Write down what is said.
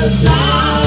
the sun.